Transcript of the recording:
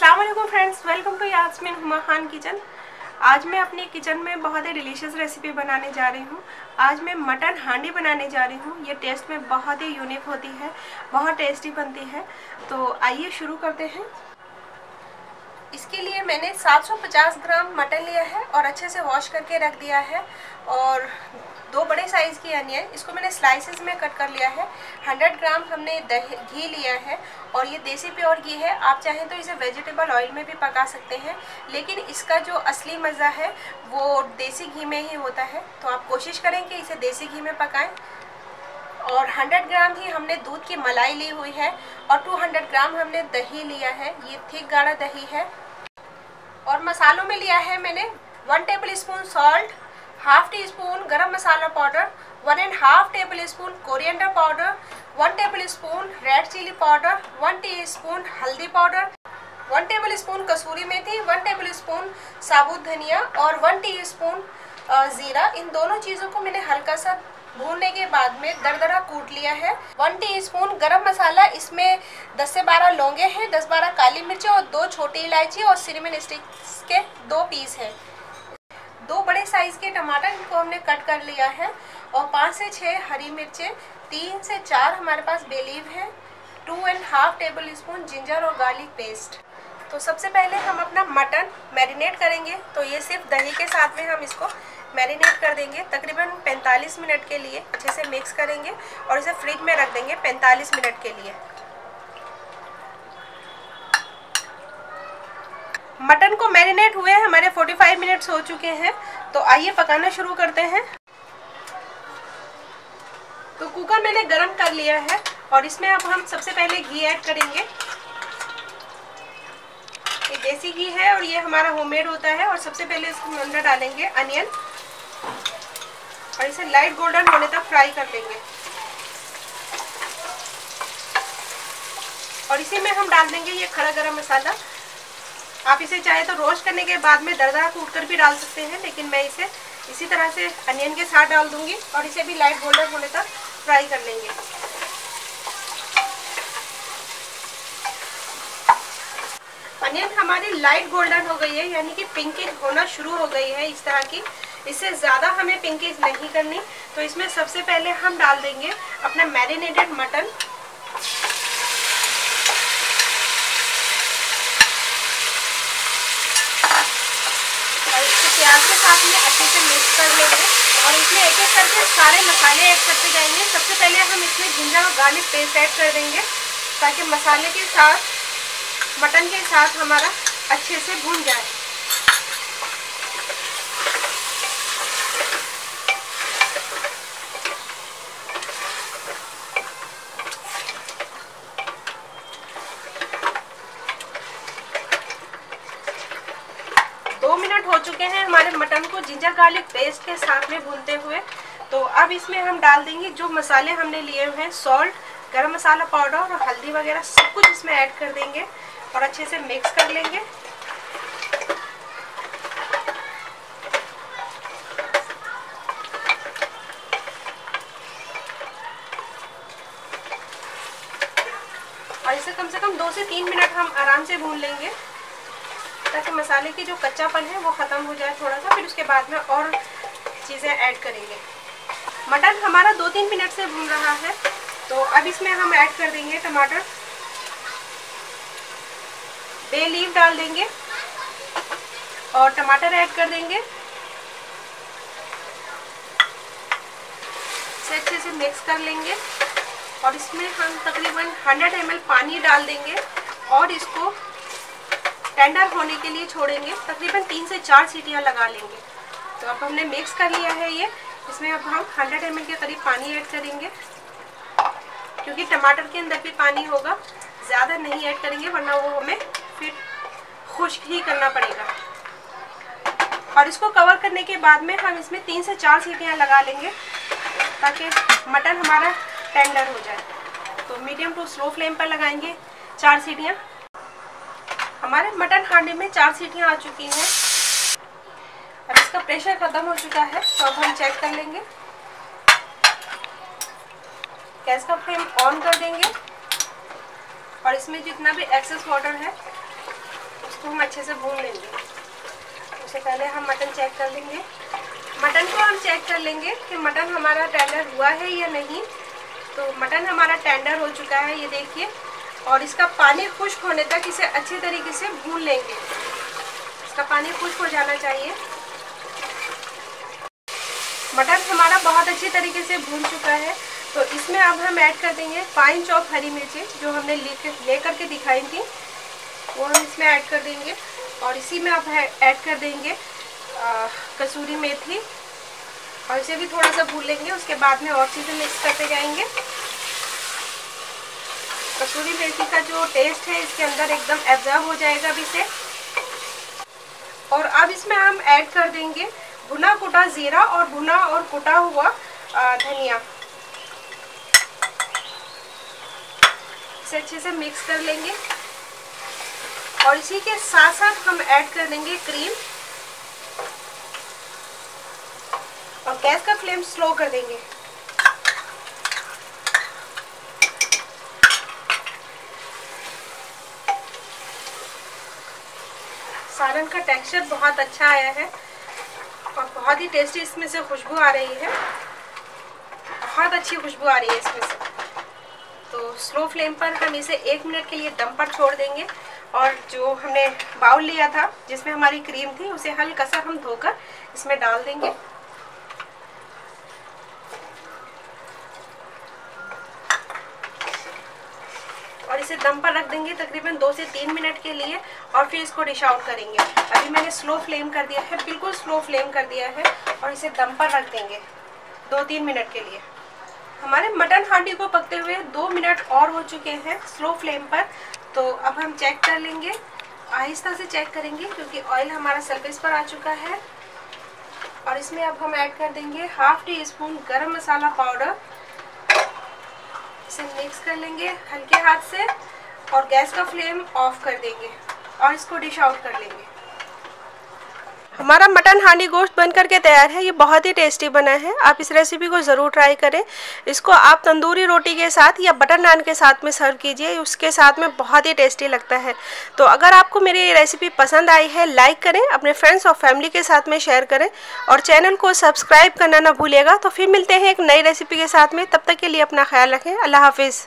अस्सलामुअलैकुम friends, welcome to Yasmin Huma Khan kitchen. आज मैं अपने किचन में बहुत ही डिलीशियस रेसिपी बनाने जा रही हूँ। आज मैं मटन हांडी बनाने जा रही हूँ। ये टेस्ट में बहुत ही यूनिक होती है, बहुत टेस्टी बनती है। तो आइए शुरू करते हैं। इसके लिए मैंने 750 ग्राम मटन लिया है और अच्छे से वॉश करके रख दिया है। और दो बड़े साइज़ की अनियन, इसको मैंने स्लाइसेस में कट कर लिया है। 100 ग्राम हमने घी लिया है और ये देसी प्योर घी है। आप चाहें तो इसे वेजिटेबल ऑयल में भी पका सकते हैं, लेकिन इसका जो असली मज़ा है वो देसी घी में ही होता है। तो आप कोशिश करें कि इसे देसी घी में पकाएं। और 100 ग्राम ही हमने दूध की मलाई ली हुई है और 200 ग्राम हमने दही लिया है। ये थिक गाढ़ा दही है। और मसालों में लिया है मैंने 1 tablespoon salt, half teaspoon garam masala powder, 1.5 tablespoon coriander powder, 1 tablespoon red chilli powder, 1 teaspoon हल्दी powder, 1 tablespoon kasuri methi, 1 tablespoon साबुत धनिया और 1 टीस्पून ज़ीरा। इन दोनों चीज़ों को मैंने हल्का सा भूनने के बाद में दरदरा कूट लिया है। 1 टीस्पून गरम मसाला, इसमें 10 से 12 लौंगे हैं, 10-12 काली मिर्च और 2 छोटी इलायची और सिनेमन स्टिक्स के 2 पीस हैं। 2 बड़े साइज़ के टमाटर, इनको हमने कट कर लिया है। और 5 से 6 हरी मिर्चें, 3 से 4 हमारे पास बेलीव हैं, 2.5 टेबलस्पून जिंजर और गार्लिक पेस्ट। तो सबसे पहले हम अपना मटन मैरिनेट करेंगे। तो ये सिर्फ दही के साथ में हम इसको मैरिनेट कर देंगे तकरीबन 45 मिनट के लिए। अच्छे से मिक्स करेंगे और इसे फ्रिज में रख देंगे 45 मिनट के लिए। मटन को मैरिनेट हुए हमारे 45 मिनट्स हो चुके हैं। तो आइए पकाना शुरू करते हैं। तो कुकर मैंने गरम कर लिया है और इसमें अब हम सबसे पहले घी ऐड करेंगे। ये देसी घी है और ये हमारा होममेड होता है। और सबसे पहले इसके अंदर डालेंगे अनियन और इसे लाइट गोल्डन होने तक फ्राई कर लेंगे। और इसी में हम डाल देंगे ये खड़ा गरम मसाला। आप इसे चाहे तो रोस्ट करने के बाद में दरदरा कूट कर भी डाल सकते हैं, लेकिन मैं इसे इसी तरह से अनियन के साथ डाल दूंगी और इसे भी लाइट गोल्डन होने तक फ्राई कर लेंगे। अनियन हमारी लाइट गोल्डन हो गई है, यानी कि पिंकिश होना शुरू हो गई है इस तरह की। इससे ज़्यादा हमें पिंकिश नहीं करनी। तो इसमें सबसे पहले हम डाल देंगे अपना मैरिनेटेड मटन। और इसको प्याज के साथ में अच्छे से मिक्स कर लेंगे और इसमें एक एक करके सारे मसाले ऐड करते जाएंगे। सबसे पहले हम इसमें जिंजर और गार्लिक पेस्ट ऐड कर देंगे ताकि मसाले के साथ, मटन के साथ हमारा अच्छे से भून जाए। दो मिनट हो चुके हैं हमारे मटन को जिंजर गार्लिक पेस्ट के साथ में भूनते हुए। तो अब इसमें हम डाल देंगे जो मसाले हमने लिए हुए हैं, सॉल्ट, गरम मसाला पाउडर और हल्दी वगैरह सब कुछ इसमें ऐड कर देंगे और अच्छे से मिक्स कर लेंगे। और इसे कम से कम 2 से 3 मिनट हम आराम से भून लेंगे ताकि मसाले की जो कच्चापन है वो ख़त्म हो जाए थोड़ा सा। फिर उसके बाद में और चीज़ें ऐड करेंगे। मटन हमारा 2-3 मिनट से भून रहा है। तो अब इसमें हम ऐड कर देंगे टमाटर, बे लीफ डाल देंगे और टमाटर ऐड कर देंगे। इसे अच्छे से मिक्स कर लेंगे और इसमें हम तकरीबन 100 ml पानी डाल देंगे और इसको टेंडर होने के लिए छोड़ेंगे। तकरीबन 3 से 4 सीटियां लगा लेंगे। तो अब हमने मिक्स कर लिया है ये। इसमें अब हम 100 ml के करीब पानी ऐड करेंगे क्योंकि टमाटर के अंदर भी पानी होगा। ज़्यादा नहीं ऐड करेंगे वरना वो हमें फिर खुश्क ही करना पड़ेगा। और इसको कवर करने के बाद में हम इसमें 3 से 4 सीटियाँ लगा लेंगे ताकि मटन हमारा टेंडर हो जाए। तो मीडियम टू स्लो फ्लेम पर लगाएंगे 4 सीटियाँ। हमारे मटन हांडी में 4 सीटियाँ आ चुकी हैं। अब इसका प्रेशर ख़त्म हो चुका है। तो अब हम चेक कर लेंगे। गैस का फ्लेम ऑन कर देंगे और इसमें जितना भी एक्सेस वाटर है इसको हम अच्छे से भून लेंगे। उससे पहले हम मटन चेक कर लेंगे। मटन को हम चेक कर लेंगे कि मटन हमारा टेंडर हुआ है या नहीं। तो मटन हमारा टेंडर हो चुका है, ये देखिए, और इसका पानी खुश्क होने तक इसे अच्छे तरीके से भून लेंगे। इसका पानी खुश्क हो जाना चाहिए। मटन हमारा बहुत अच्छी तरीके से भून चुका है, तो इसमें अब हम ऐड कर देंगे फाइन चॉप हरी मिर्चें जो हमने ले करके दिखाई थी, वो हम इसमें ऐड कर देंगे। और इसी में आप ऐड कर देंगे कसूरी मेथी, और इसे भी थोड़ा सा भून लेंगे। उसके बाद में और चीज़ें मिक्स करते जाएंगे। कसूरी मेथी का जो टेस्ट है इसके अंदर एकदम एब्जॉर्ब हो जाएगा अब इसे। और अब इसमें हम ऐड कर देंगे भुना कुटा जीरा और भुना और कुटा हुआ धनिया। इसे अच्छे से मिक्स कर लेंगे। और इसी के साथ साथ हम ऐड कर देंगे क्रीम, और गैस का फ्लेम स्लो कर देंगे। सालन का टेक्सचर बहुत अच्छा आया है और बहुत ही टेस्टी इसमें से खुशबू आ रही है, बहुत अच्छी खुशबू आ रही है इसमें से। तो स्लो फ्लेम पर हम इसे 1 मिनट के लिए दम पर छोड़ देंगे। और जो हमने बाउल लिया था जिसमें हमारी क्रीम थी, उसे हल्का सा हम धोकर इसमें डाल देंगे। और इसे दम पर रख देंगे तकरीबन 2 से 3 मिनट के लिए, और फिर इसको डिश आउट करेंगे। अभी मैंने स्लो फ्लेम कर दिया है, बिल्कुल स्लो फ्लेम कर दिया है, और इसे दम पर रख देंगे 2-3 मिनट के लिए। हमारे मटन हांडी को पकते हुए 2 मिनट और हो चुके हैं स्लो फ्लेम पर। तो अब हम चेक कर लेंगे, आहिस्ता से चेक करेंगे क्योंकि ऑयल हमारा सरफेस पर आ चुका है। और इसमें अब हम ऐड कर देंगे 1/2 टीस्पून गरम मसाला पाउडर। इसे मिक्स कर लेंगे हल्के हाथ से, और गैस का फ्लेम ऑफ कर देंगे और इसको डिश आउट कर लेंगे। हमारा मटन हांडी गोश्त बनकर के तैयार है। ये बहुत ही टेस्टी बना है, आप इस रेसिपी को ज़रूर ट्राई करें। इसको आप तंदूरी रोटी के साथ या बटर नान के साथ में सर्व कीजिए, उसके साथ में बहुत ही टेस्टी लगता है। तो अगर आपको मेरी ये रेसिपी पसंद आई है, लाइक करें, अपने फ्रेंड्स और फैमिली के साथ में शेयर करें, और चैनल को सब्सक्राइब करना ना भूलिएगा। तो फिर मिलते हैं एक नई रेसिपी के साथ में, तब तक के लिए अपना ख्याल रखें। अल्लाह हाफिज़।